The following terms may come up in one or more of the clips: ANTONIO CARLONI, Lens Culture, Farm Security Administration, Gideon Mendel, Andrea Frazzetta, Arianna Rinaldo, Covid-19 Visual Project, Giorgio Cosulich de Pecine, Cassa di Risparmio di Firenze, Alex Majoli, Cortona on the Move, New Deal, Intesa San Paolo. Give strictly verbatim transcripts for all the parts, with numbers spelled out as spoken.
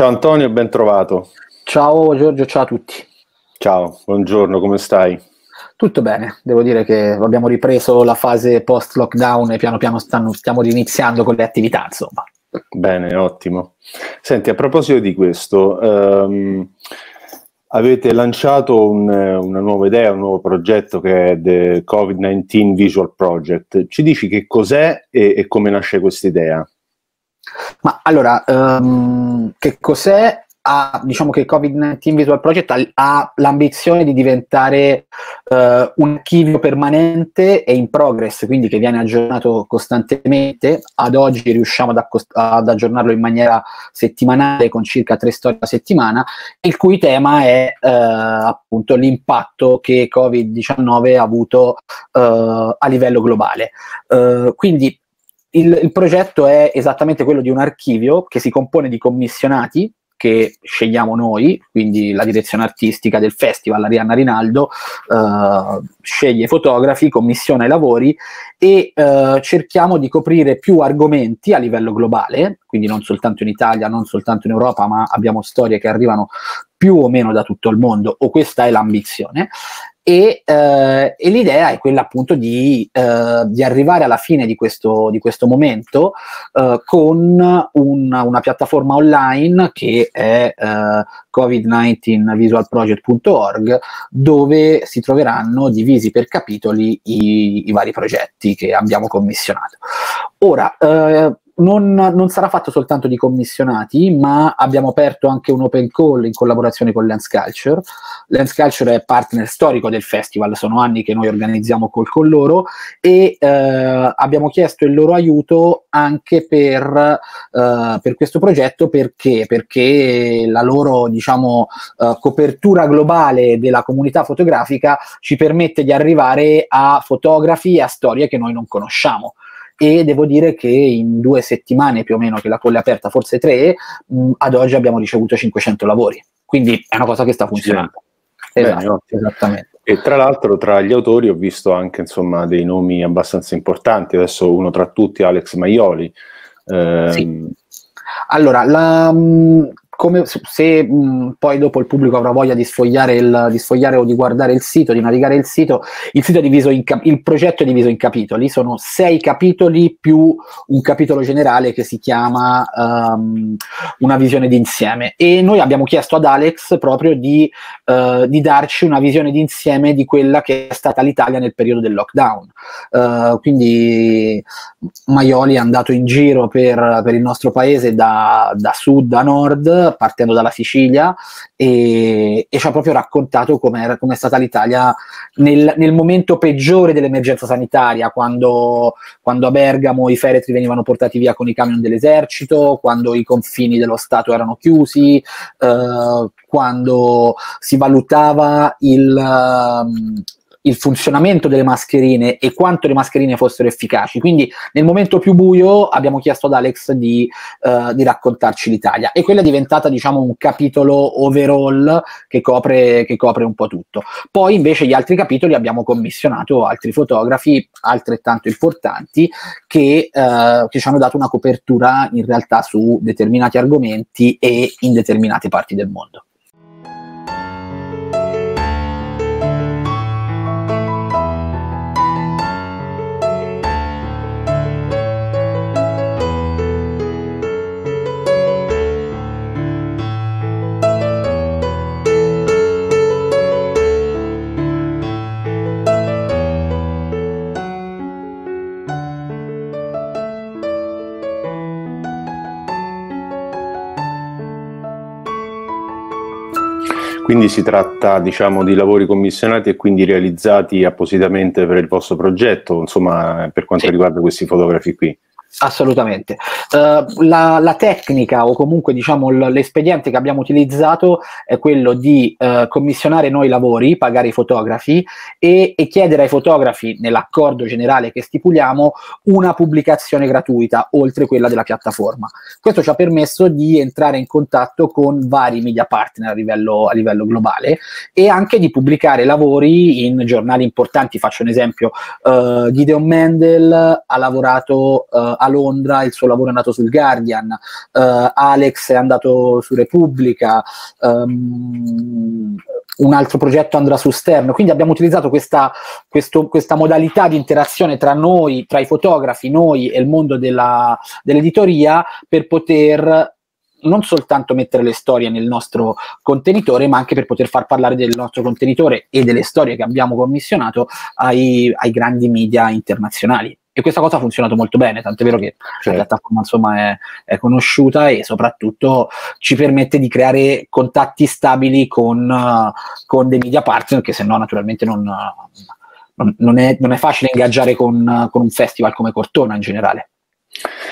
Ciao Antonio, ben trovato. Ciao Giorgio, ciao a tutti. Ciao, buongiorno, come stai? Tutto bene, devo dire che abbiamo ripreso la fase post-lockdown e piano piano stanno, stiamo riniziando con le attività, insomma. Bene, ottimo. Senti, a proposito di questo, ehm, avete lanciato un, una nuova idea, un nuovo progetto che è The Covid diciannove Visual Project. Ci dici che cos'è e, e come nasce questa idea? Ma allora, um, che cos'è? Ha, diciamo che il Covid diciannove Visual Project ha, ha l'ambizione di diventare eh, un archivio permanente e in progress, quindi che viene aggiornato costantemente. Ad oggi riusciamo ad, ad aggiornarlo in maniera settimanale con circa tre storie a settimana, il cui tema è eh, appunto l'impatto che Covid diciannove ha avuto eh, a livello globale. Eh, quindi il, il progetto è esattamente quello di un archivio che si compone di commissionati che scegliamo noi, quindi la direzione artistica del festival, Arianna Rinaldo, eh, sceglie fotografi, commissiona i lavori e eh, cerchiamo di coprire più argomenti a livello globale, quindi non soltanto in Italia, non soltanto in Europa, ma abbiamo storie che arrivano più o meno da tutto il mondo, o questa è l'ambizione. E, eh, e l'idea è quella appunto di, eh, di arrivare alla fine di questo, di questo momento eh, con un, una piattaforma online che è eh, covid diciannove visual project punto org, dove si troveranno divisi per capitoli i, i vari progetti che abbiamo commissionato. Ora, eh, Non, non sarà fatto soltanto di commissionati, ma abbiamo aperto anche un open call in collaborazione con Lens Culture. Lens Culture è partner storico del festival, sono anni che noi organizziamo col, con loro e eh, abbiamo chiesto il loro aiuto anche per, eh, per questo progetto. Perché? Perché la loro diciamo, eh, copertura globale della comunità fotografica ci permette di arrivare a fotografi e a storie che noi non conosciamo. E devo dire che in due settimane più o meno che la colla è aperta, forse tre, mh, ad oggi abbiamo ricevuto cinquecento lavori. Quindi è una cosa che sta funzionando. Sì. Esatto. Bene, ottimo. Esattamente. E tra l'altro tra gli autori ho visto anche insomma dei nomi abbastanza importanti, adesso uno tra tutti Alex Majoli. Eh, sì. Allora, la... Mh, Come se mh, poi dopo il pubblico avrà voglia di sfogliare, il, di sfogliare o di guardare il sito, di navigare il sito, il, sito è diviso in cap- il progetto è diviso in capitoli, sono sei capitoli più un capitolo generale che si chiama um, una visione d'insieme, e noi abbiamo chiesto ad Alex proprio di, uh, di darci una visione d'insieme di quella che è stata l'Italia nel periodo del lockdown. Uh, quindi Majoli è andato in giro per, per il nostro paese da, da sud a nord, partendo dalla Sicilia, e, e ci ha proprio raccontato com'è, com'è stata l'Italia nel, nel momento peggiore dell'emergenza sanitaria, quando, quando a Bergamo i feretri venivano portati via con i camion dell'esercito, quando i confini dello Stato erano chiusi, eh, quando si valutava il... Um, il funzionamento delle mascherine e quanto le mascherine fossero efficaci. Quindi nel momento più buio abbiamo chiesto ad Alex di, uh, di raccontarci l'Italia, e quella è diventata diciamo un capitolo overall che copre, che copre un po' tutto. Poi invece gli altri capitoli abbiamo commissionato altri fotografi altrettanto importanti che, uh, che ci hanno dato una copertura in realtà su determinati argomenti e in determinate parti del mondo. Quindi si tratta diciamo di lavori commissionati e quindi realizzati appositamente per il vostro progetto, insomma, per quanto sì. riguarda questi fotografi qui. Assolutamente. Uh, la, la tecnica o comunque diciamo l- l'espediente che abbiamo utilizzato è quello di uh, commissionare noi lavori, pagare i fotografi e, e chiedere ai fotografi, nell'accordo generale che stipuliamo, una pubblicazione gratuita oltre quella della piattaforma. Questo ci ha permesso di entrare in contatto con vari media partner a livello, a livello globale e anche di pubblicare lavori in giornali importanti. Faccio un esempio, uh, Gideon Mendel ha lavorato uh, a Londra, il suo lavoro è nato sul Guardian, uh, Alex è andato su Repubblica, um, un altro progetto andrà su Stern, quindi abbiamo utilizzato questa, questo, questa modalità di interazione tra noi, tra i fotografi, noi e il mondo della, dell'editoria, per poter non soltanto mettere le storie nel nostro contenitore, ma anche per poter far parlare del nostro contenitore e delle storie che abbiamo commissionato ai, ai grandi media internazionali. E questa cosa ha funzionato molto bene, tant'è vero che certo. la piattaforma insomma è, è conosciuta e soprattutto ci permette di creare contatti stabili con, uh, con dei media partner, che se no naturalmente non, non, non, è, non è facile ingaggiare con, uh, con un festival come Cortona in generale.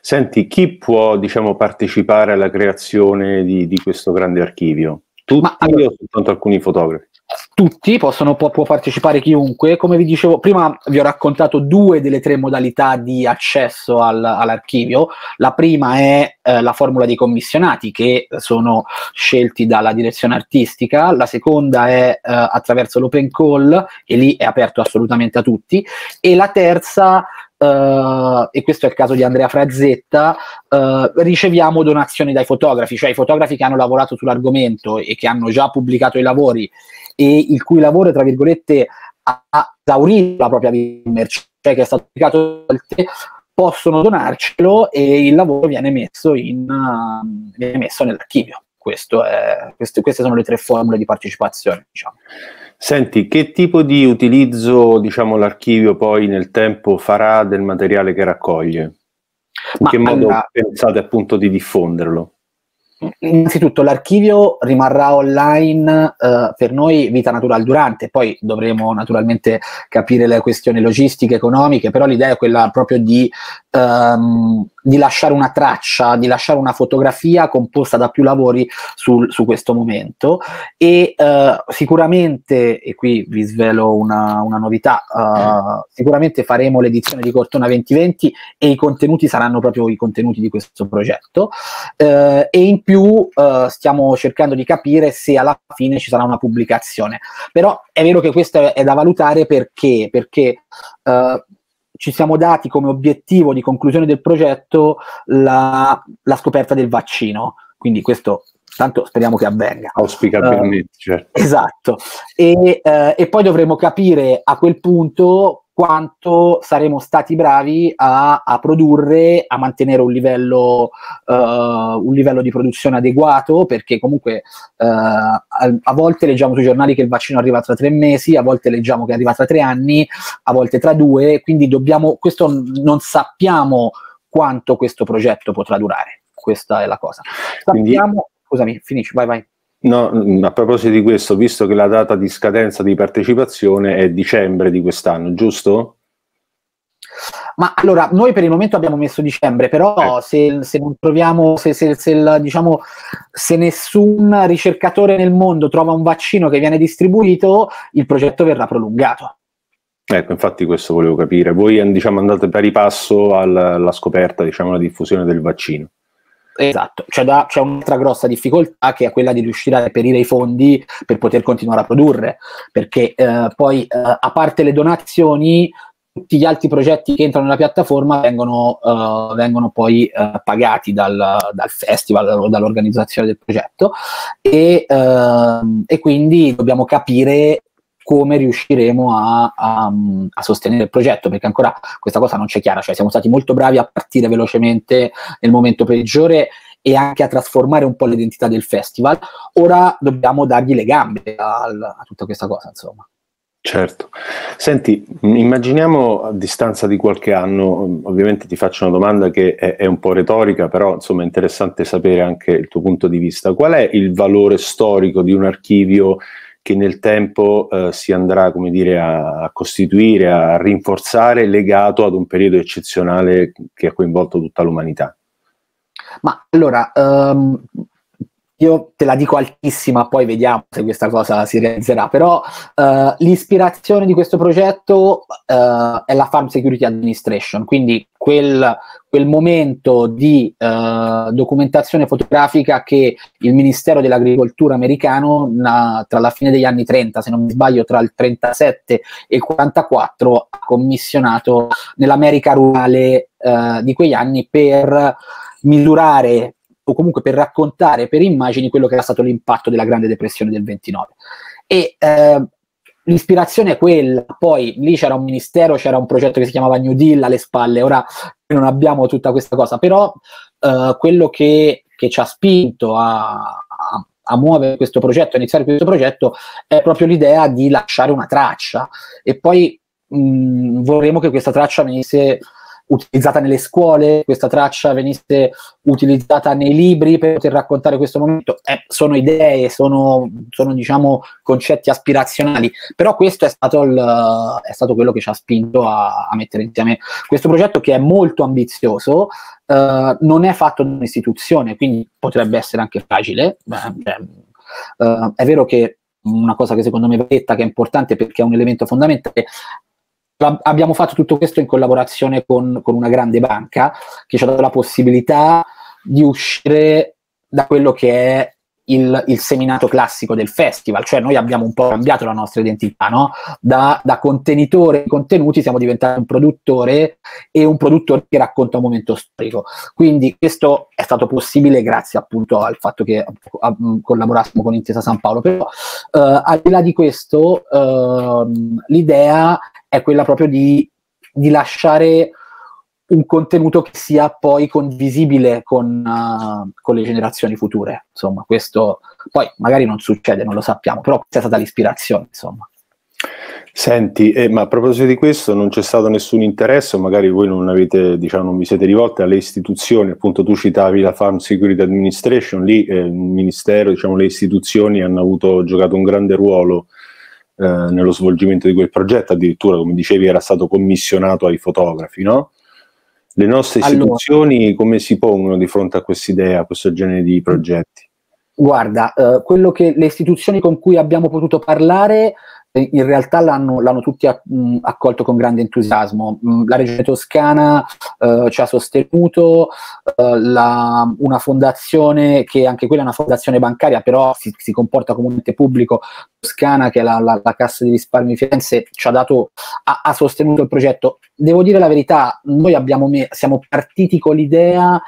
Senti, chi può diciamo partecipare alla creazione di, di questo grande archivio? Tutti Ma, allora, o soltanto alcuni fotografi? Tutti, possono, può, può partecipare chiunque. Come vi dicevo prima, vi ho raccontato due delle tre modalità di accesso al, all'archivio. La prima è eh, la formula dei commissionati, che sono scelti dalla direzione artistica. La seconda è eh, attraverso l'open call, e lì è aperto assolutamente a tutti. E la terza, Uh, e questo è il caso di Andrea Frazzetta, uh, riceviamo donazioni dai fotografi, cioè i fotografi che hanno lavorato sull'argomento e che hanno già pubblicato i lavori e il cui lavoro, tra virgolette, ha esaurito la propria vita commerciale, cioè che è stato pubblicato, possono donarcelo e il lavoro viene messo, in, uh, viene messo nell'archivio. Questo è, queste, queste sono le tre formule di partecipazione, diciamo. Senti, che tipo di utilizzo, diciamo, l'archivio poi nel tempo farà del materiale che raccoglie? In Ma che modo allora, pensate appunto di diffonderlo? Innanzitutto l'archivio rimarrà online eh, per noi vita natural durante, poi dovremo naturalmente capire le questioni logistiche, economiche, però l'idea è quella proprio di, ehm, di lasciare una traccia, di lasciare una fotografia composta da più lavori sul, su questo momento e eh, sicuramente, e qui vi svelo una, una novità, eh, sicuramente faremo l'edizione di Cortona duemilaventi e i contenuti saranno proprio i contenuti di questo progetto eh, e in più eh, stiamo cercando di capire se alla fine ci sarà una pubblicazione, però è vero che questo è da valutare perché, perché eh, ci siamo dati come obiettivo di conclusione del progetto la, la scoperta del vaccino, quindi questo tanto speriamo che avvenga. Auspicabilmente, eh, certo. Esatto, e, eh, e poi dovremo capire a quel punto quanto saremo stati bravi a, a produrre, a mantenere un livello, uh, un livello di produzione adeguato, perché comunque uh, a, a volte leggiamo sui giornali che il vaccino arriva tra tre mesi, a volte leggiamo che arriva tra tre anni, a volte tra due, quindi dobbiamo, questo non sappiamo quanto questo progetto potrà durare, questa è la cosa. Sappiamo, scusami, finisci, vai vai. No, a proposito di questo, visto che la data di scadenza di partecipazione è dicembre di quest'anno, giusto? Ma allora, noi per il momento abbiamo messo dicembre, però eh. se, se non troviamo, se, se, se, il, diciamo, se nessun ricercatore nel mondo trova un vaccino che viene distribuito, il progetto verrà prolungato. Ecco, infatti questo volevo capire. Voi diciamo, andate pari passo alla, alla scoperta, diciamo, alla diffusione del vaccino. Esatto, c'è c'è un'altra grossa difficoltà che è quella di riuscire a reperire i fondi per poter continuare a produrre, perché eh, poi eh, a parte le donazioni, tutti gli altri progetti che entrano nella piattaforma vengono, eh, vengono poi eh, pagati dal, dal festival o dall'organizzazione del progetto e, eh, e quindi dobbiamo capire come riusciremo a, a, a sostenere il progetto, perché ancora questa cosa non c'è chiara, cioè siamo stati molto bravi a partire velocemente nel momento peggiore e anche a trasformare un po' l'identità del festival, ora dobbiamo dargli le gambe a, a tutta questa cosa, insomma. Certo. Senti, immaginiamo a distanza di qualche anno, ovviamente ti faccio una domanda che è, è un po' retorica, però insomma è interessante sapere anche il tuo punto di vista. Qual è il valore storico di un archivio che nel tempo eh, si andrà, come dire, a, a costituire, a rinforzare, legato ad un periodo eccezionale che ha coinvolto tutta l'umanità? Ma allora, um, Io te la dico altissima, poi vediamo se questa cosa si realizzerà, però uh, l'ispirazione di questo progetto uh, è la Farm Security Administration, quindi quel, quel momento di uh, documentazione fotografica che il Ministero dell'Agricoltura americano na, tra la fine degli anni trenta, se non mi sbaglio tra il trentasette e il quarantaquattro, ha commissionato nell'America rurale uh, di quegli anni per misurare, o comunque per raccontare per immagini, quello che era stato l'impatto della Grande Depressione del ventinove. E eh, l'ispirazione è quella. Poi lì c'era un ministero, c'era un progetto che si chiamava New Deal alle spalle, ora non abbiamo tutta questa cosa, però eh, quello che, che ci ha spinto a, a, a muovere questo progetto, a iniziare questo progetto, è proprio l'idea di lasciare una traccia, e poi mh, vorremmo che questa traccia venisse utilizzata nelle scuole, questa traccia venisse utilizzata nei libri per poter raccontare questo momento. Eh, sono idee, sono, sono diciamo concetti aspirazionali, però questo è stato, il, è stato quello che ci ha spinto a, a mettere insieme questo progetto, che è molto ambizioso, eh, non è fatto da un'istituzione, quindi potrebbe essere anche fragile. Eh, eh, è vero che una cosa che secondo me va detta, che è importante perché è un elemento fondamentale, abbiamo fatto tutto questo in collaborazione con, con una grande banca che ci ha dato la possibilità di uscire da quello che è il, il seminato classico del festival, cioè noi abbiamo un po' cambiato la nostra identità, no? Da, da contenitore di contenuti siamo diventati un produttore, e un produttore che racconta un momento storico. Quindi questo è stato possibile grazie appunto al fatto che a, collaborassimo con Intesa San Paolo, però eh, al di là di questo eh, l'idea è quella proprio di, di lasciare un contenuto che sia poi condivisibile con, uh, con le generazioni future. Insomma, questo poi magari non succede, non lo sappiamo, però questa è stata l'ispirazione, insomma. Senti, eh, ma a proposito di questo, non c'è stato nessun interesse, magari voi non avete, diciamo, non vi siete rivolte alle istituzioni, appunto tu citavi la Farm Security Administration, lì eh, il ministero, diciamo, le istituzioni hanno avuto, giocato un grande ruolo eh, nello svolgimento di quel progetto, addirittura, come dicevi, era stato commissionato ai fotografi, no? Le nostre istituzioni, allora, come si pongono di fronte a quest'idea, a questo genere di progetti? Guarda, eh, quello che le istituzioni con cui abbiamo potuto parlare eh, in realtà l'hanno l'hanno tutti a, mh, accolto con grande entusiasmo. Mh, la Regione Toscana eh, ci ha sostenuto, eh, la, una fondazione che anche quella è una fondazione bancaria, però si, si comporta come un ente pubblico, Toscana, che è la, la, la Cassa di Risparmio di Firenze, ci ha dato, ha, ha sostenuto il progetto. Devo dire la verità, noi abbiamo me, siamo partiti con l'idea,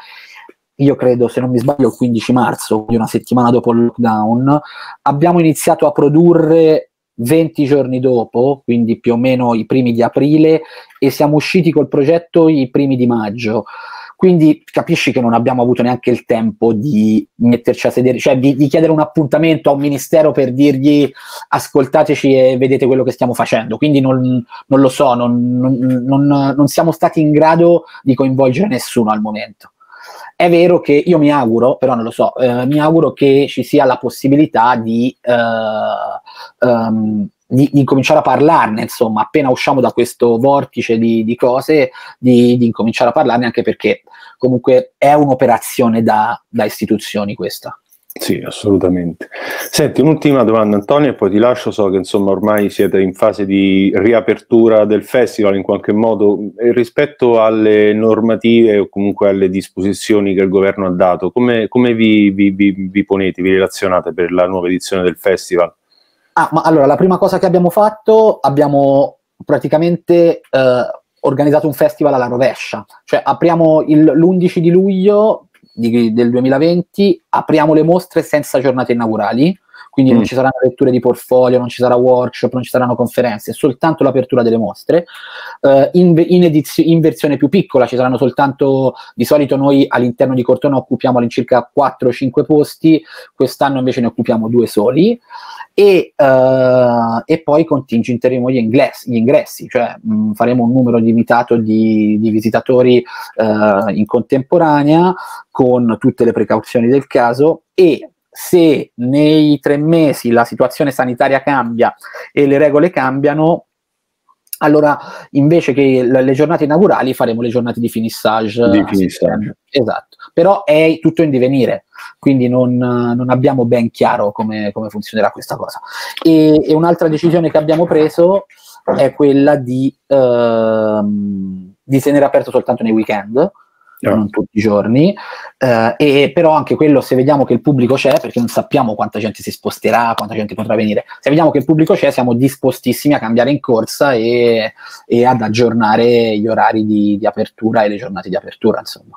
io credo, se non mi sbaglio, il quindici marzo, quindi una settimana dopo il lockdown, abbiamo iniziato a produrre venti giorni dopo, quindi più o meno i primi di aprile, e siamo usciti col progetto i primi di maggio. Quindi capisci che non abbiamo avuto neanche il tempo di metterci a sedere, cioè di, di chiedere un appuntamento a un ministero per dirgli ascoltateci e vedete quello che stiamo facendo. Quindi non, non lo so, non, non, non, non siamo stati in grado di coinvolgere nessuno al momento. È vero che io mi auguro, però non lo so, eh, mi auguro che ci sia la possibilità di, eh, um, di, di incominciare a parlarne, insomma, appena usciamo da questo vortice di, di cose, di, di incominciare a parlarne, anche perché comunque è un'operazione da, da istituzioni questa. Sì, assolutamente. Senti, un'ultima domanda, Antonio, e poi ti lascio, so che insomma ormai siete in fase di riapertura del festival in qualche modo, e rispetto alle normative o comunque alle disposizioni che il governo ha dato, come, come vi, vi, vi, vi ponete, vi relazionate per la nuova edizione del festival? Ah, ma allora, la prima cosa che abbiamo fatto, abbiamo praticamente eh, organizzato un festival alla rovescia, cioè apriamo l'undici di luglio di, del duemilaventi, apriamo le mostre senza giornate inaugurali, quindi mm. non ci saranno letture di portfolio, non ci sarà workshop, non ci saranno conferenze, soltanto l'apertura delle mostre. Uh, in, in, in versione più piccola ci saranno soltanto, di solito noi all'interno di Cortona occupiamo all'incirca quattro o cinque posti, quest'anno invece ne occupiamo due soli, e, uh, e poi contingenteremo gli, gli ingressi, cioè mh, faremo un numero limitato di, di visitatori uh, in contemporanea, con tutte le precauzioni del caso, e se nei tre mesi la situazione sanitaria cambia e le regole cambiano, allora invece che le giornate inaugurali faremo le giornate di finissage, di finissage. Esatto, però è tutto in divenire, quindi non, non abbiamo ben chiaro come, come funzionerà questa cosa. E, e un'altra decisione che abbiamo preso è quella di, ehm, di tenere aperto soltanto nei weekend, non tutti i giorni, eh, e però anche quello, se vediamo che il pubblico c'è, perché non sappiamo quanta gente si sposterà, quanta gente potrà venire, se vediamo che il pubblico c'è siamo dispostissimi a cambiare in corsa e, e ad aggiornare gli orari di, di apertura e le giornate di apertura, insomma.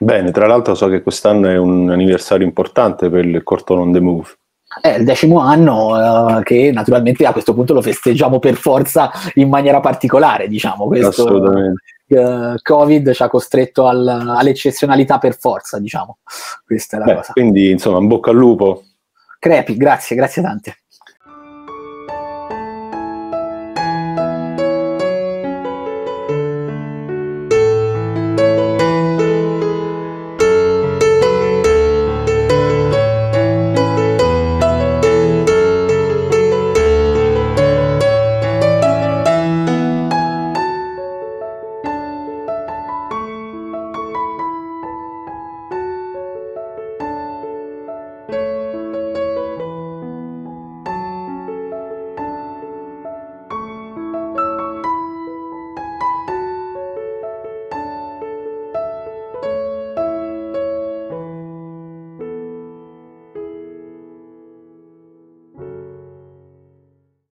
Bene, tra l'altro so che quest'anno è un anniversario importante per il Cortona on the Move. È il decimo anno eh, che naturalmente a questo punto lo festeggiamo per forza in maniera particolare, diciamo. Questo, assolutamente. Uh, Covid ci ha costretto al, all'eccezionalità per forza, diciamo. Questa è la Beh, cosa. Quindi, insomma, in bocca al lupo. Crepi, grazie, grazie tante.